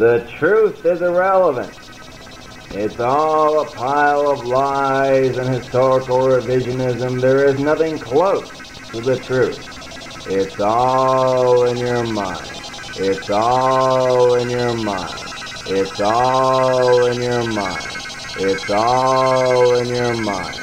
The truth is irrelevant. It's all a pile of lies and historical revisionism. There is nothing close to the truth. It's all in your mind. It's all in your mind. It's all in your mind. It's all in your mind.